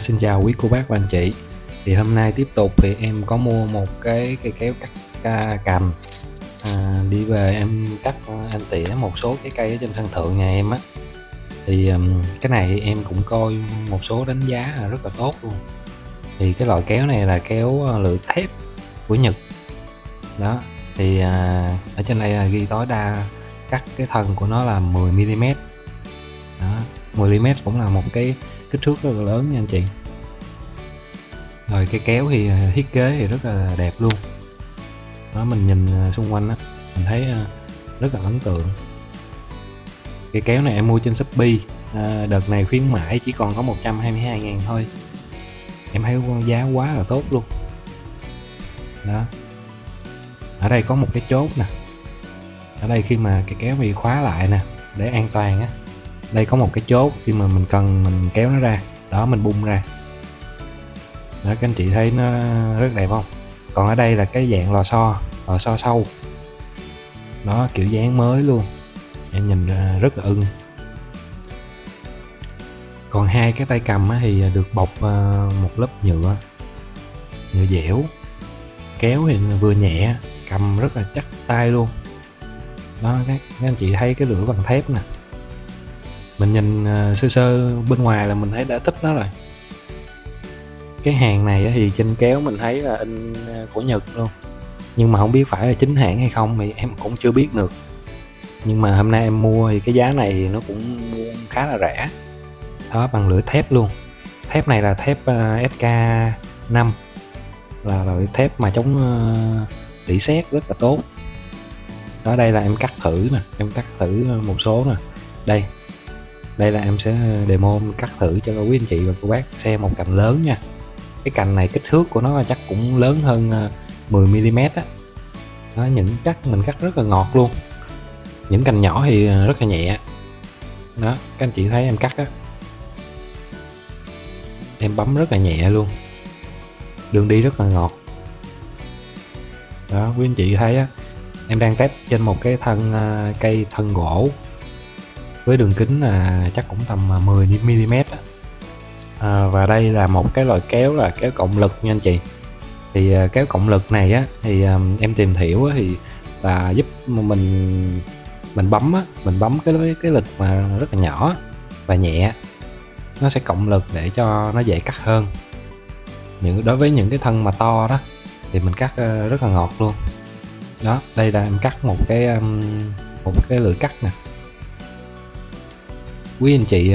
Xin chào quý cô bác và anh chị. Thì hôm nay tiếp tục thì em có mua một cái cây kéo cắt cành. Đi về em cắt anh tỉa một số cái cây ở trên sân thượng nhà em á. Thì cái này em cũng coi một số đánh giá là rất là tốt luôn. Thì cái loại kéo này là kéo lưỡi thép của Nhật đó. Thì ở trên đây là ghi tối đa cắt cái thân của nó là 10mm đó. 10mm cũng là một cái kích thước rất là lớn nha anh chị. Rồi cái kéo thì thiết kế thì rất là đẹp luôn đó, mình nhìn xung quanh á mình thấy rất là ấn tượng. Cái kéo này em mua trên Shopee, đợt này khuyến mãi chỉ còn có 122.000 thôi. Em thấy con giá quá là tốt luôn đó. Ở đây có một cái chốt nè, ở đây khi mà cái kéo bị khóa lại nè để an toàn á, đây có một cái chốt khi mà mình cần mình kéo nó ra đó, mình bung ra đó. Các anh chị thấy nó rất đẹp không? Còn ở đây là cái dạng lò xo sâu đó, kiểu dáng mới luôn, em nhìn rất là ưng. Còn hai cái tay cầm thì được bọc một lớp nhựa dẻo, kéo thì vừa nhẹ, cầm rất là chắc tay luôn đó. Các anh chị thấy cái lưỡi bằng thép nè, mình nhìn sơ sơ bên ngoài là mình thấy đã thích nó rồi. Cái hàng này thì trên kéo mình thấy là in của Nhật luôn, nhưng mà không biết phải là chính hãng hay không thì em cũng chưa biết được. Nhưng mà hôm nay em mua thì cái giá này thì nó cũng mua khá là rẻ đó, bằng lưỡi thép luôn. Thép này là thép SK5, là loại thép mà chống rỉ sét rất là tốt đó. Đây là em cắt thử nè, em cắt thử một số nè. Đây là em sẽ demo em cắt thử cho quý anh chị và cô bác xem một cành lớn nha. Cái cành này kích thước của nó chắc cũng lớn hơn 10mm á đó. Những cắt mình cắt rất là ngọt luôn, những cành nhỏ thì rất là nhẹ đó. Các anh chị thấy em cắt á, em bấm rất là nhẹ luôn, đường đi rất là ngọt đó. Quý anh chị thấy á, em đang test trên một cái cây thân gỗ với đường kính là chắc cũng tầm 10mm. Và đây là một cái loại kéo là kéo cộng lực nha anh chị. Thì kéo cộng lực này á, thì em tìm hiểu á, thì là giúp mình bấm á, mình bấm cái lực mà rất là nhỏ và nhẹ, nó sẽ cộng lực để cho nó dễ cắt hơn. Đối với những cái thân mà to đó thì mình cắt rất là ngọt luôn đó. Đây là em cắt một cái lưỡi cắt nè. Quý anh chị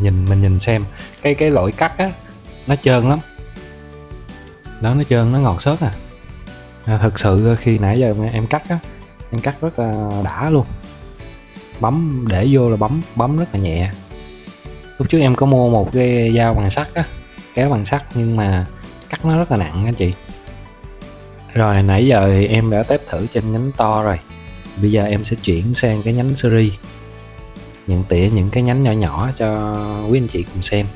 mình nhìn xem cái loại cắt á, nó trơn lắm đó, nó trơn, nó ngọt xớt à. Thực sự khi nãy giờ em cắt á, em cắt rất là đã luôn, bấm để vô là bấm rất là nhẹ. Lúc trước em có mua một cái dao bằng sắt á, kéo bằng sắt, nhưng mà cắt nó rất là nặng anh chị. Rồi nãy giờ thì em đã test thử trên nhánh to rồi, bây giờ em sẽ chuyển sang cái nhánh series, nhận tỉa những cái nhánh nhỏ nhỏ cho quý anh chị cùng xem.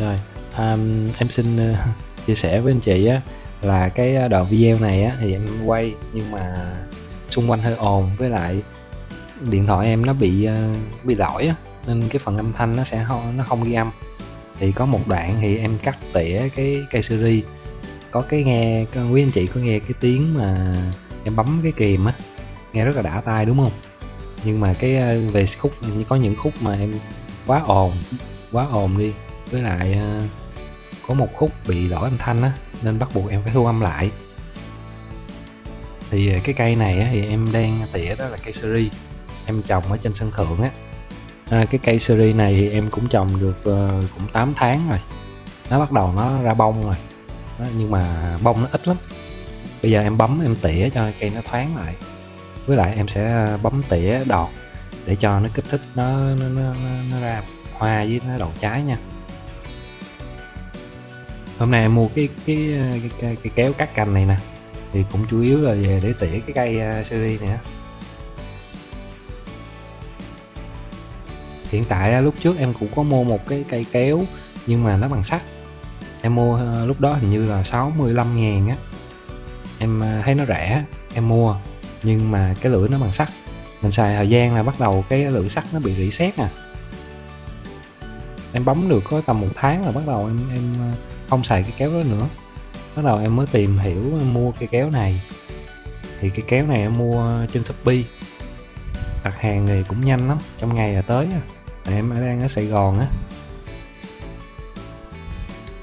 Rồi, em xin chia sẻ với anh chị á, là cái đoạn video này á, thì em quay nhưng mà xung quanh hơi ồn, với lại điện thoại em nó bị lỗi á, nên cái phần âm thanh nó không ghi âm. Thì có một đoạn thì em cắt tỉa cái cây series, có cái nghe quý anh chị có nghe cái tiếng mà em bấm cái kìm á, nghe rất là đã tai đúng không? Nhưng mà cái về khúc, có những khúc mà em quá ồn đi, với lại có một khúc bị lỗi âm thanh á, nên bắt buộc em phải thu âm lại. Thì cái cây này thì em đang tỉa đó là cây seri, em trồng ở trên sân thượng á. Cái cây seri này thì em cũng trồng được cũng 8 tháng rồi, nó bắt đầu nó ra bông rồi đó, nhưng mà bông nó ít lắm. Bây giờ em bấm em tỉa cho cây nó thoáng lại, với lại em sẽ bấm tỉa đọt để cho nó kích thích nó ra hoa với nó đậu trái nha. Hôm nay em mua cái kéo cắt cành này nè, thì cũng chủ yếu là về để tỉa cái cây seri này á. Hiện tại lúc trước em cũng có mua một cái cây kéo nhưng mà nó bằng sắt, em mua lúc đó hình như là 65.000 á, em thấy nó rẻ em mua, nhưng mà cái lưỡi nó bằng sắt, mình xài thời gian là bắt đầu cái lưỡi sắt nó bị rỉ sét nè. Em bấm được có tầm 1 tháng là bắt đầu em không xài cái kéo đó nữa, bắt đầu em mới tìm hiểu mua cây kéo này. Thì cái kéo này em mua trên Shopee, đặt hàng thì cũng nhanh lắm, trong ngày là tới. Em đang ở Sài Gòn á,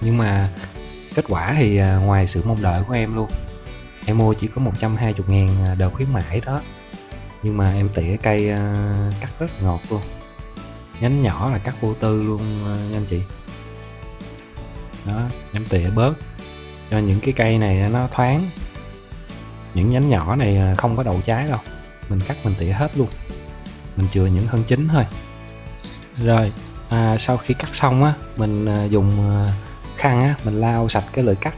nhưng mà kết quả thì ngoài sự mong đợi của em luôn. Em mua chỉ có 120.000 đợt khuyến mãi đó, nhưng mà em tỉa cây cắt rất ngọt luôn, nhánh nhỏ là cắt vô tư luôn nha anh chị. Đó, em tỉa bớt cho những cái cây này nó thoáng, những nhánh nhỏ này không có đậu trái đâu, mình cắt mình tỉa hết luôn, mình chừa những thân chính thôi. Rồi sau khi cắt xong á, mình dùng khăn á, mình lau sạch cái lưỡi cắt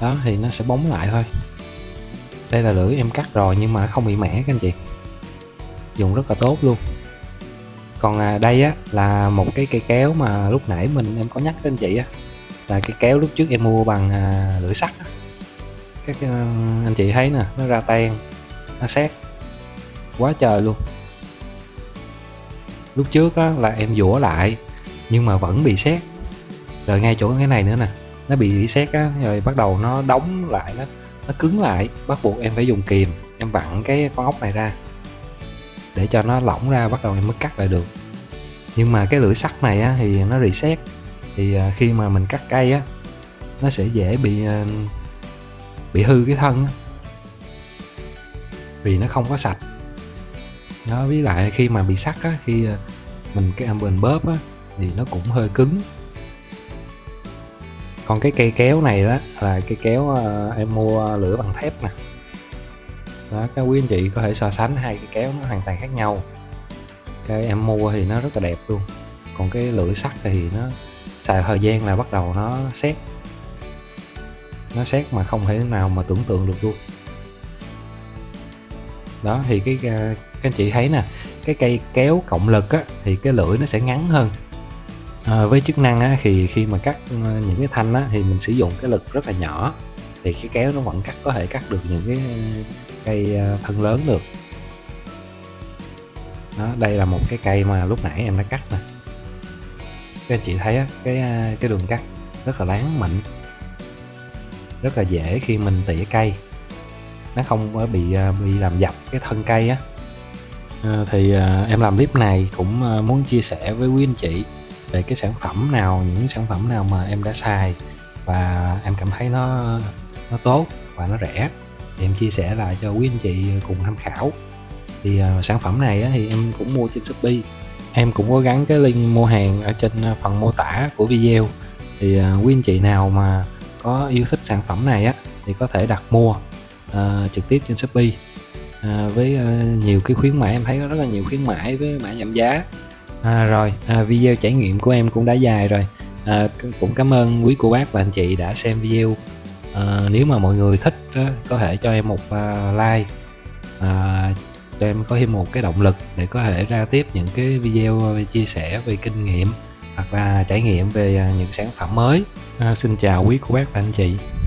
đó thì nó sẽ bóng lại thôi. Đây là lưỡi em cắt rồi nhưng mà không bị mẻ các anh chị, dùng rất là tốt luôn. Còn đây á là một cái cây kéo mà lúc nãy em có nhắc đến chị á, là cái kéo lúc trước em mua bằng lưỡi sắt á. Các anh chị thấy nè, nó ra ten, nó sét quá trời luôn. Lúc trước á là em dũa lại nhưng mà vẫn bị sét, rồi ngay chỗ cái này nữa nè, nó bị sét á, rồi bắt đầu nó đóng lại, nó cứng lại, bắt buộc em phải dùng kìm, em vặn cái con ốc này ra để cho nó lỏng ra, bắt đầu em mới cắt lại được. Nhưng mà cái lưỡi sắt này á, thì nó reset, thì khi mà mình cắt cây á, nó sẽ dễ bị hư cái thân á, vì nó không có sạch. Nó với lại khi mà bị sắt á, khi mình bóp á, thì nó cũng hơi cứng. Còn cái cây kéo này đó là cây kéo em mua lưỡi bằng thép nè. Đó, các quý anh chị có thể so sánh hai cái kéo nó hoàn toàn khác nhau. Cái em mua thì nó rất là đẹp luôn, còn cái lưỡi sắt thì nó xài thời gian là bắt đầu nó sét, mà không thể nào mà tưởng tượng được luôn. Đó thì các anh chị thấy nè, cái cây kéo cộng lực á, thì cái lưỡi nó sẽ ngắn hơn. Với chức năng á, thì khi mà cắt những cái thanh á, thì mình sử dụng cái lực rất là nhỏ, thì cái kéo nó vẫn có thể cắt được những cái cây thân lớn được. Đó, đây là một cái cây mà lúc nãy em đã cắt nè. Các anh chị thấy á, cái đường cắt rất là láng mịn, rất là dễ khi mình tỉa cây, nó không bị làm dập cái thân cây á. Thì em làm clip này cũng muốn chia sẻ với quý anh chị về cái sản phẩm nào, những sản phẩm nào mà em đã xài và em cảm thấy nó tốt và nó rẻ, thì em chia sẻ lại cho quý anh chị cùng tham khảo. Thì sản phẩm này á, thì em cũng mua trên Shopee, em cũng có gắn cái link mua hàng ở trên phần mô tả của video. Thì quý anh chị nào mà có yêu thích sản phẩm này á, thì có thể đặt mua trực tiếp trên Shopee với nhiều cái khuyến mãi. Em thấy có rất là nhiều khuyến mãi với mã giảm giá. Video trải nghiệm của em cũng đã dài rồi. Cũng cảm ơn quý cô bác và anh chị đã xem video. Nếu mà mọi người thích có thể cho em một like, cho em có thêm một cái động lực để có thể ra tiếp những cái video chia sẻ về kinh nghiệm hoặc là trải nghiệm về những sản phẩm mới. Xin chào quý cô bác và anh chị.